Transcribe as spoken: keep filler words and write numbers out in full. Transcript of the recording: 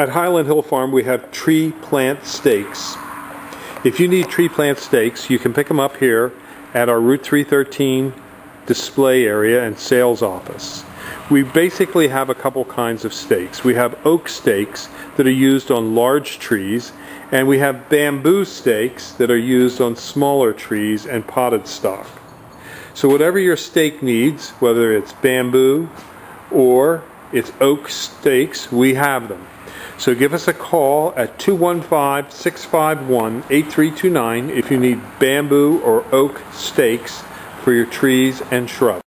At Highland Hill Farm we have tree plant stakes. If you need tree plant stakes, you can pick them up here at our Route three thirteen display area and sales office. We basically have a couple kinds of stakes. We have oak stakes that are used on large trees, and we have bamboo stakes that are used on smaller trees and potted stock. So whatever your stake needs, whether it's bamboo or it's oak stakes, we have them. So give us a call at two one five, six five one, eight three two nine if you need bamboo or oak stakes for your trees and shrubs.